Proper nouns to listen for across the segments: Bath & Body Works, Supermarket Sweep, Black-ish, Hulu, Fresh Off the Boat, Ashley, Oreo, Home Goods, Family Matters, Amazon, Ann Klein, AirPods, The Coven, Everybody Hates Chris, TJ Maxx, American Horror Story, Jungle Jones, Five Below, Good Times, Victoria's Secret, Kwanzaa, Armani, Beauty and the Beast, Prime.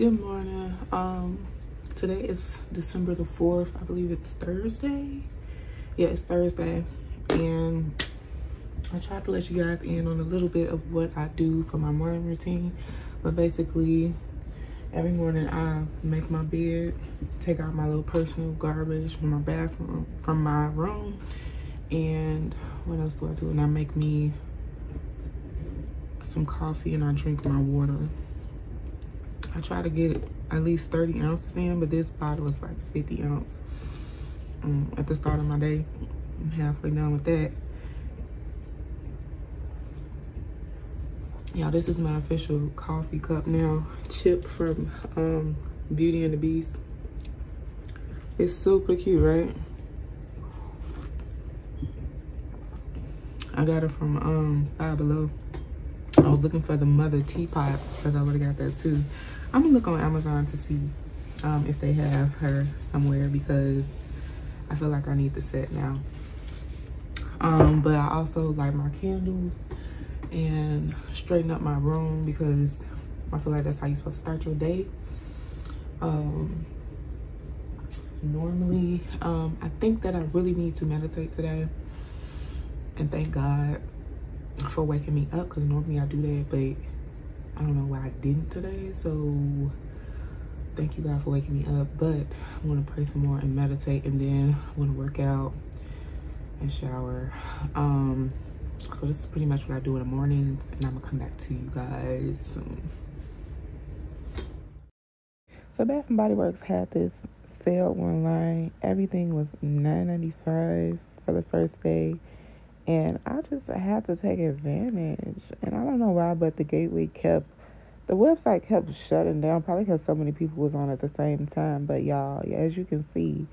Good morning. Today is December the 4th. I believe it's Thursday. Yeah, it's Thursday. And I tried to let you guys in on a little bit of what I do for my morning routine. But basically, every morning I make my bed, take out my little personal garbage from my bathroom, from my room. And what else do I do? And I make me some coffee and I drink my water. I try to get at least 30 ounces in, but this bottle is like a 50 ounce at the start of my day. I'm halfway done with that. Y'all, this is my official coffee cup now. Chip from Beauty and the Beast. It's super cute, right? I got it from Five Below. I was looking for the mother teapot because I would have got that too. I'm gonna look on Amazon to see if they have her somewhere because I feel like I need the set now. But I also light my candles and straighten up my room because I feel like that's how you're supposed to start your day. Normally, I think that I really need to meditate today and thank God for waking me up because normally I do that, but I don't know why I didn't today. So thank you God for waking me up, but I'm gonna pray some more and meditate, and then I'm gonna work out and shower. So this is pretty much what I do in the mornings, and I'm gonna come back to you guys soon. So Bath and Body Works had this sale online. Everything was $9.95 for the first day, and I just had to take advantage. And I don't know why, but the website kept shutting down, probably because so many people was on at the same time. But y'all, as you can see,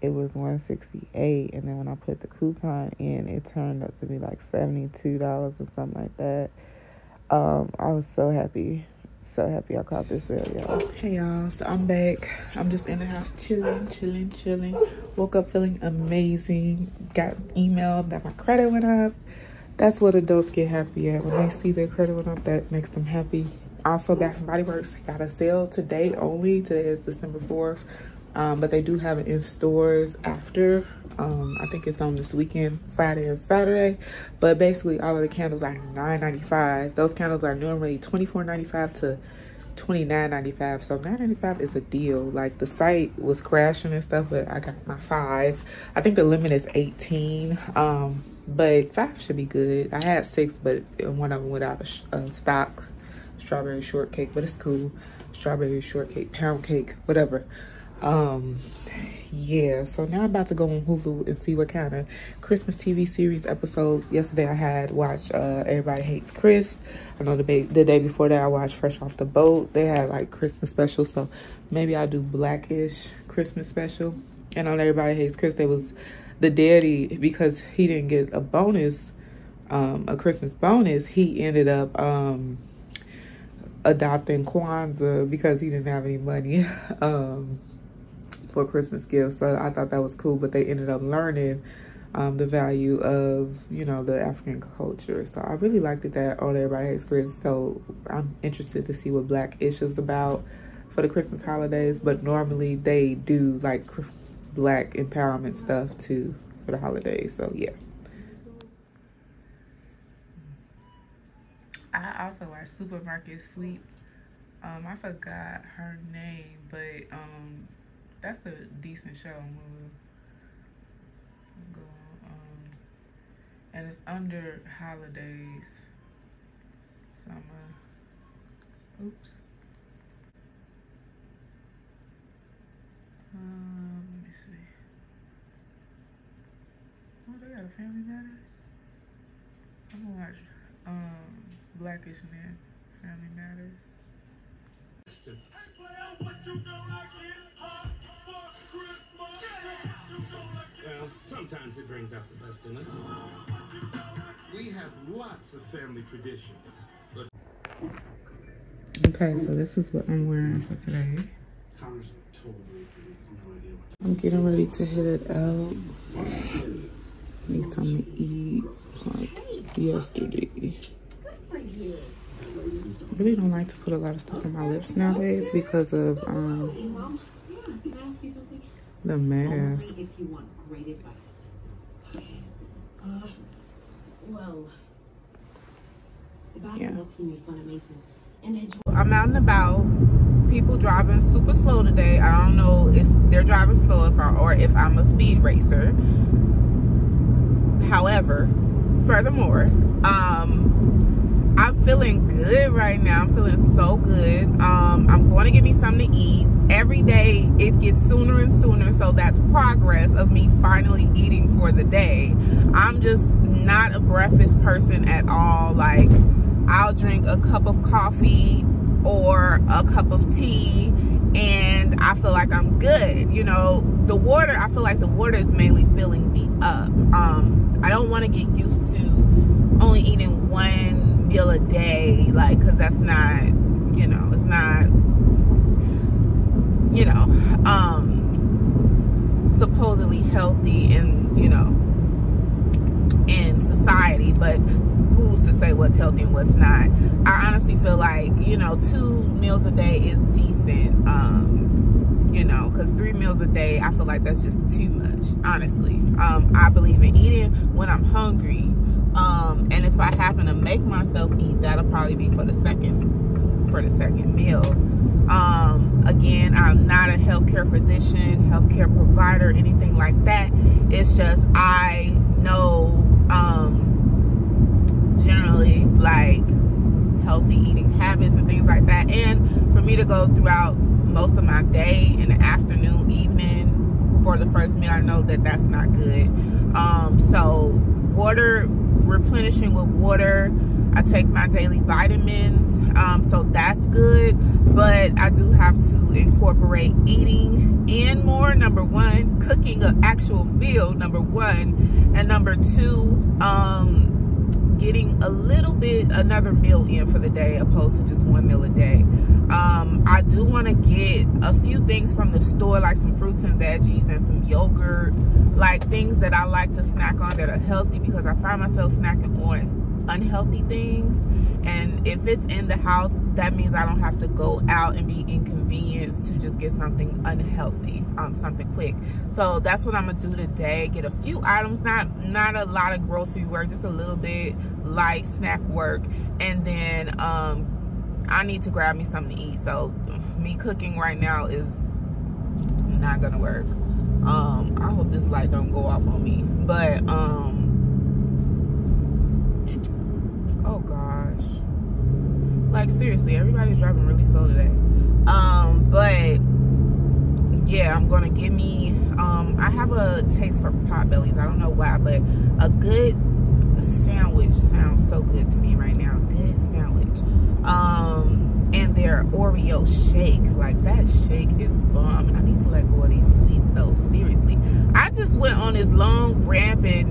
it was $168, and then when I put the coupon in, it turned up to be like $72 or something like that. I was so happy I caught this sale, y'all. Hey y'all, so I'm back. I'm just in the house chilling. Woke up feeling amazing. Got emailed that my credit went up. That's what adults get happy at. When they see their credit went up, that makes them happy. Also, Bath & Body Works got a sale today only. Today is December 4th. But they do have it in stores after. I think it's on this weekend, Friday and Saturday. But basically, all of the candles are $9.95. Those candles are normally $24.95 to $29.95. So $9.95 is a deal. Like, the site was crashing and stuff, but I got my 5. I think the limit is 18. But 5 should be good. I had 6, but one of them went out of stock. Strawberry shortcake, but it's cool. Strawberry shortcake, pound cake, whatever. Yeah, so now I'm about to go on Hulu and see what kind of Christmas TV series episodes. Yesterday I had watched Everybody Hates Chris. I know the day before that I watched Fresh Off the Boat. They had like Christmas specials, so maybe I'll do Black-ish Christmas special. And on Everybody Hates Chris, there was the daddy, because he didn't get a bonus, a Christmas bonus, he ended up adopting Kwanzaa because he didn't have any money for Christmas gifts. So I thought that was cool, but they ended up learning the value of, you know, the African culture. So I really liked it that on Everybody Hates Chris. So I'm interested to see what Black-ish is about for the Christmas holidays. But normally they do like Black empowerment stuff too for the holidays. So yeah. I also watched Supermarket Sweep. I forgot her name, but that's a decent show. And it's under holidays. So I'm gonna, oops. Let me see. Oh, they got a Family Matters. I'm gonna watch Black-ish Man, Family Matters. Well, sometimes it brings out the best in us. We have lots of family traditions. But okay, so this is what I'm wearing for today. I'm getting ready to hit it out. Next time to eat like yesterday. Good for you. really don't like to put a lot of stuff on my lips nowadays because of the mask. Yeah. I'm out and about. People driving super slow today. I don't know if they're driving slow or if I'm a speed racer. However, furthermore, I'm feeling good right now. I'm feeling so good. I'm going to get me something to eat. Every day it gets sooner and sooner, so that's progress of me finally eating for the day. I'm just not a breakfast person at all. Like, I'll drink a cup of coffee or a cup of tea and I feel like I'm good. You know, the water, I feel like the water is mainly filling me up. I don't want to get used to only eating one meal a day, like, because that's not, you know, it's not, you know, supposedly healthy in, you know, in society, but who's to say what's healthy and what's not? I honestly feel like, you know, 2 meals a day is decent, you know, because 3 meals a day, I feel like that's just too much, honestly. I believe in eating when I'm hungry, and if I happen to make myself eat, that'll probably be for the second meal. Again, I'm not a healthcare physician, healthcare provider, anything like that. It's just, I know, generally, like, healthy eating habits and things like that, and for me to go throughout most of my day in the afternoon, evening for the first meal, I know that that's not good. So water, replenishing with water. I take my daily vitamins, so that's good, but I do have to incorporate eating and more, number one, cooking an actual meal, number one, and number two, getting a little bit another meal in for the day opposed to just 1 meal a day. I do want to get a few things from the store, like some fruits and veggies and some yogurt, like things that I like to snack on that are healthy, because I find myself snacking on unhealthy things, and if it's in the house, that means I don't have to go out and be inconvenienced to just get something unhealthy, something quick. So that's what I'm gonna do today. Get a few items, not a lot of grocery work, just a little bit light snack work, and then I need to grab me something to eat. So me cooking right now is not gonna work. I hope this light don't go off on me, but oh gosh, like, seriously, everybody's driving really slow today. But yeah, I'm gonna give me, I have a taste for potbellies, I don't know why, but a good sandwich sounds so good to me right now. Good sandwich, and their Oreo shake, like, that shake is bomb, and I need to let go of these sweets though, seriously. I just went on this long rampage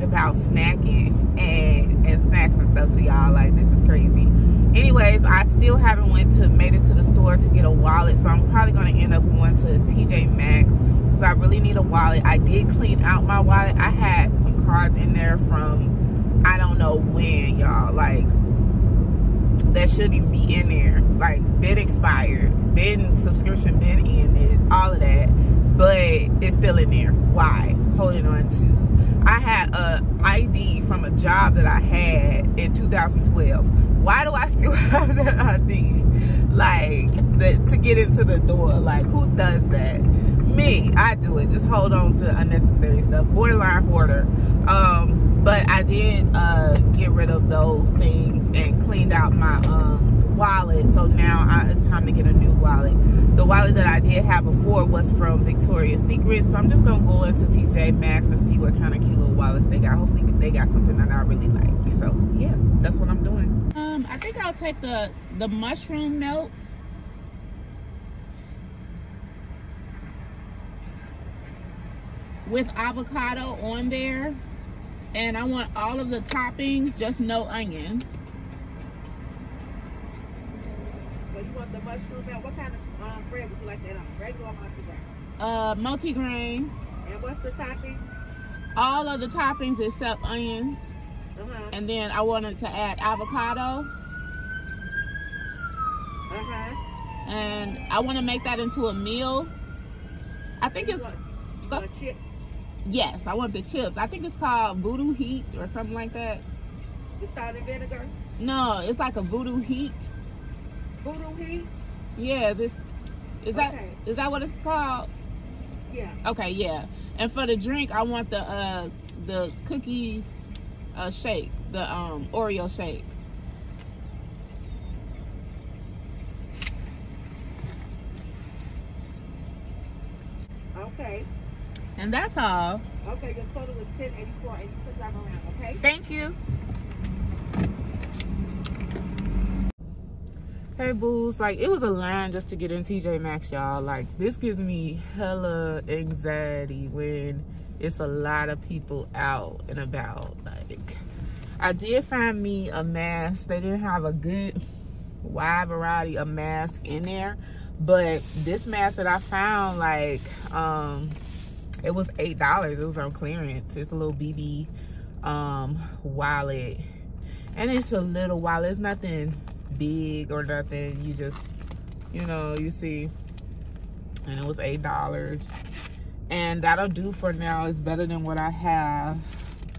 about snacking and snacks and stuff, so y'all, like, this is crazy. Anyways, I still haven't made it to the store to get a wallet, so I'm probably going to end up going to TJ Maxx because I really need a wallet. I did clean out my wallet. I had some cards in there from I don't know when, y'all, like, that shouldn't be in there, like, been expired, been subscription, been ended, all of that, but it's still in there. Why? Holding on to. I had a ID from a job that I had in 2012. Why do I still have that ID? Like, to get into the door, like, who does that? Me, I do it. Just hold on to unnecessary stuff. Borderline hoarder. But I did get rid of those things and cleaned out my wallet. So now it's time to get a new wallet. The wallet that I did have before was from Victoria's Secret, so I'm just gonna go into TJ Maxx and see what kind of cute little wallets they got. Hopefully they got something that I really like. So yeah, that's what I'm doing. I think I'll take the mushroom melt. With avocado on there. And I want all of the toppings, just no onions. So you want the mushroom melt? What kind of bread would you like that on? Regular or multi-grain? Multi-grain. And what's the toppings? All of the toppings except onions. And then I wanted to add avocado. And I want to make that into a meal. I think it's chips. Yes, I want the chips. I think it's called Voodoo Heat or something like that. It's salt and vinegar? No, it's like a Voodoo Heat. Voodoo Heat? Yeah, this is okay. That is that what it's called? Yeah. Okay, yeah. And for the drink, I want the cookies shake, the Oreo shake. Okay. And that's all. Okay, your total is $10.84 and you put that around, okay? Thank you. Hey boos, like it was a line just to get in TJ Maxx, y'all. Like this gives me hella anxiety when it's a lot of people out and about. Like I did find me a mask. They didn't have a good wide variety of masks in there, but this mask that I found, like it was $8. It was on clearance. It's a little BB wallet, and it's a little wallet. It's nothing big or nothing. You just, you know, you see. And it was $8, and that'll do for now. It's better than what I have,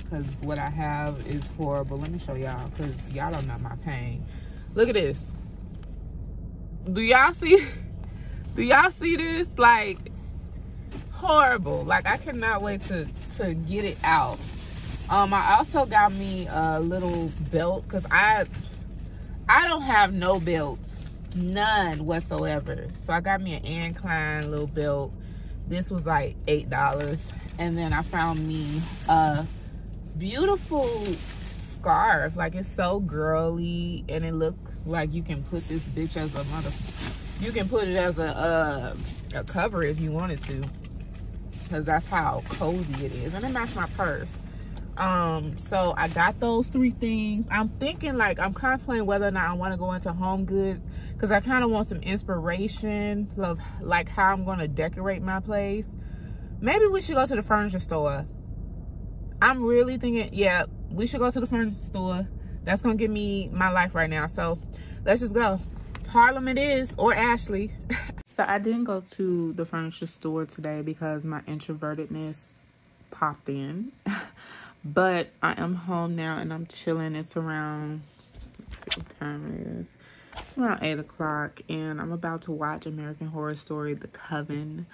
because what I have is horrible. Let me show y'all, because y'all don't know my pain. Look at this. Do y'all see? Do y'all see this? Like horrible. Like I cannot wait to get it out. I also got me a little belt, because I don't have no belts, none whatsoever. So I got me an Ann Klein little belt. This was like $8. And then I found me a beautiful scarf. Like it's so girly, and it looked like you can put this bitch as a you can put it as a cover if you wanted to, because that's how cozy it is. And it matched my purse. So I got those three things. I'm thinking, like, I'm contemplating whether or not I want to go into Home Goods, because I kind of want some inspiration of like how I'm going to decorate my place. Maybe we should go to the furniture store. I'm really thinking, yeah, we should go to the furniture store. That's going to give me my life right now. So let's just go. Harlem it is, or Ashley. So I didn't go to the furniture store today because my introvertedness popped in. But I am home now and I'm chilling. It's around, let's see what time it is. It's around 8 o'clock, and I'm about to watch American Horror Story, The Coven,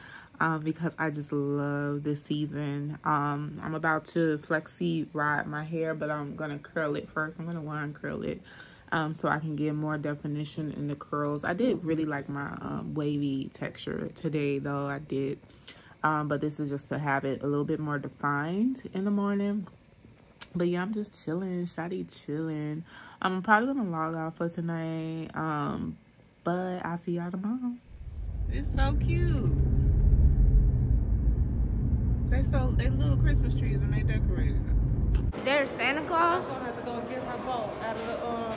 because I just love this season. I'm about to flexi rod my hair, but I'm gonna curl it first. I'm gonna wine curl it so I can get more definition in the curls. I did really like my wavy texture today though, I did. But this is just to have it a little bit more defined in the morning. But yeah, I'm just chilling, shawty chilling. I'm probably gonna log off for tonight. But I'll see y'all tomorrow. It's so cute. They little Christmas trees, and they decorated them. There's Santa Claus. I'm gonna have to go and get my boat out of the car.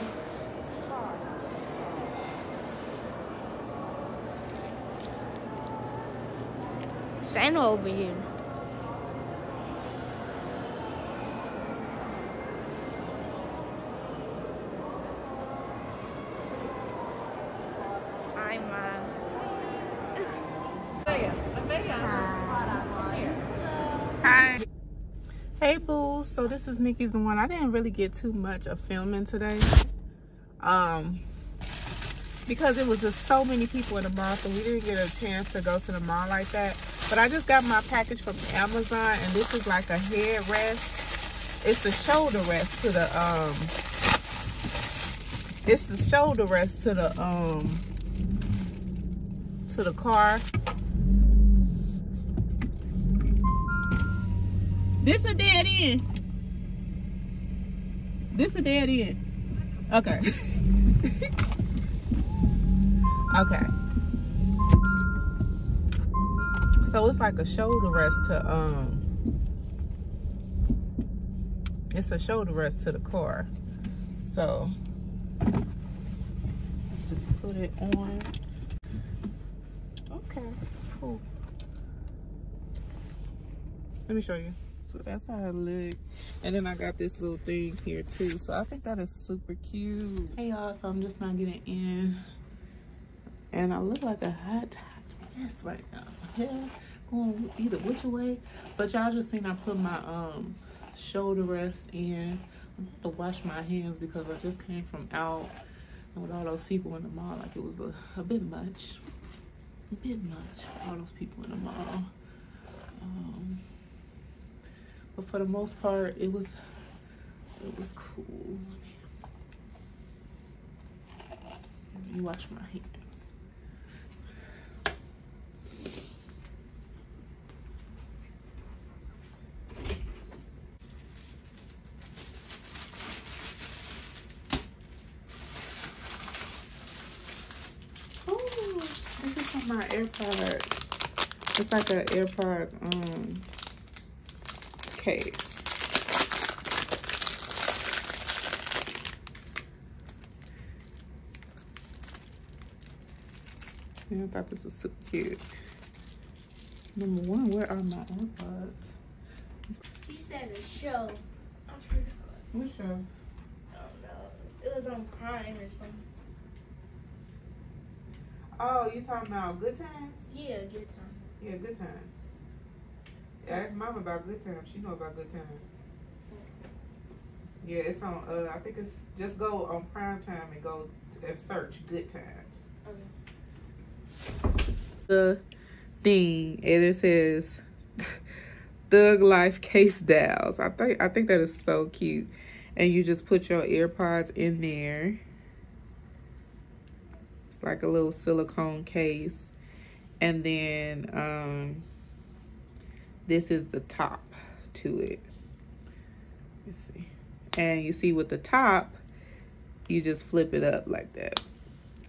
Santa over here. Hi, Mom. Hi. Hey, boo. So this is Nikki's the one. I didn't really get too much of filming today, because it was just so many people in the mall, so we didn't get a chance to go to the mall like that. But I just got my package from Amazon, and this is like a head rest. It's the shoulder rest to the it's the shoulder rest to the car. This a dead end. This a dead end. Okay. Okay. So it's like a shoulder rest to it's a shoulder rest to the car. So just put it on. Okay, cool. Let me show you. So that's how it looks. And then I got this little thing here too. So I think that is super cute. Hey y'all, so I'm just not getting in. And I look like a hot mess right now. My hair going either which way. But y'all just seen I put my shoulder rest in. I'm about to wash my hands because I just came from out. And with all those people in the mall, like it was a bit much. A bit much. All those people in the mall. But for the most part, it was cool. Let me wash my hands. Oh, this is from my AirPods. It's like an AirPod case. Yeah, I thought this was so cute. Number one, where are my AirPods? She said a show. I'm sure. What show? I don't know. It was on Prime or something. Oh, you talking about Good Times? Yeah, Good Times. Yeah, Good Times. Yeah, I asked Mom about Good Times. She know about Good Times. Yeah, it's on. I think it's just go on Prime Time and go and search Good Times. Okay. The thing, and it says Thug Life Case Dials. I think that is so cute. And you just put your AirPods in there. It's like a little silicone case. And then this is the top to it. Let's see. And you see with the top, you just flip it up like that.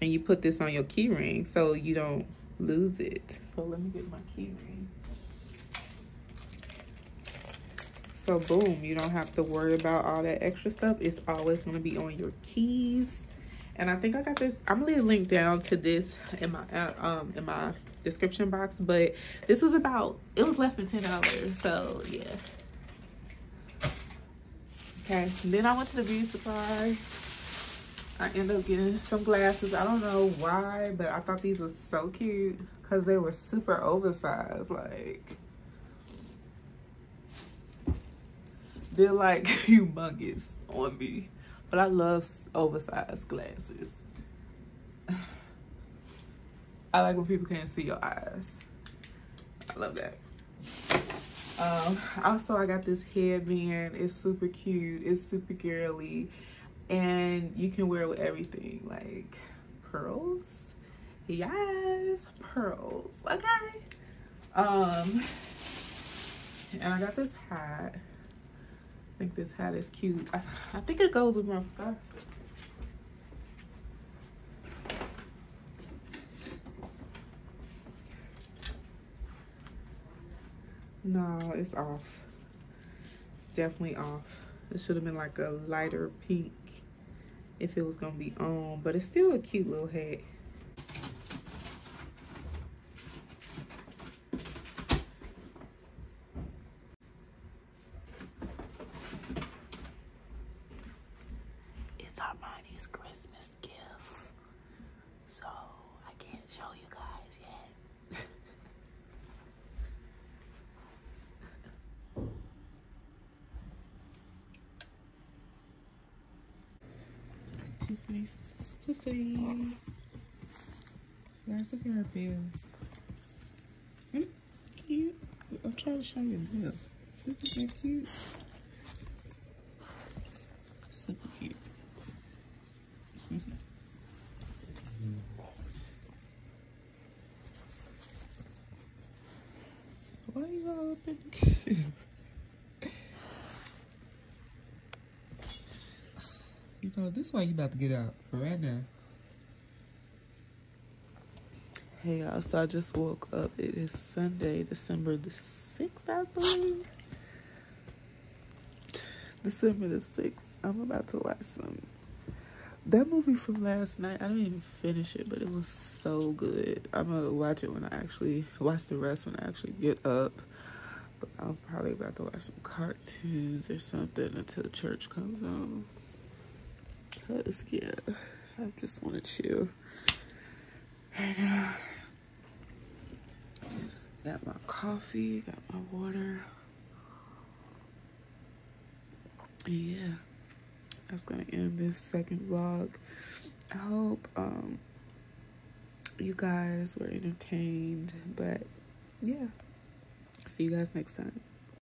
And you put this on your key ring so you don't lose it. So let me get my key ring. So boom, you don't have to worry about all that extra stuff. It's always gonna be on your keys. And I think I got this, I'm gonna leave a link down to this in my description box, but this was about, it was less than $10, so yeah. Okay, and then I went to the beauty supply. I ended up getting some glasses. I don't know why, but I thought these were so cute because they were super oversized. Like, they're like humongous on me. But I love oversized glasses. I like when people can't see your eyes. I love that. Also, I got this headband. It's super cute. It's super girly. And you can wear it with everything, like pearls. Yes, pearls, okay. And I got this hat. I think this hat is cute. I think it goes with my scarf. No, it's off. It's definitely off. It should have been like a lighter pink if it was gonna be on, but it's still a cute little hat. It's Armani's Christmas gift, so I can't show you guys yet. Tiffany. Guys, look at her bill. Isn't it cute? I'm trying to show you a bill. Isn't that cute? Super cute. Why are you all up in the cave? Oh, this is why you about to get out right now. Hey y'all, so I just woke up. It is Sunday, December the 6th, I believe. December the 6th. I'm about to watch that movie from last night. I didn't even finish it, but it was so good. I'm gonna watch it when I actually watch the rest when I actually get up. But I'm probably about to watch some cartoons or something until church comes on. Cause yeah, I just want to chill. And got my coffee, got my water. And yeah, that's gonna end this second vlog. I hope you guys were entertained, but yeah, see you guys next time.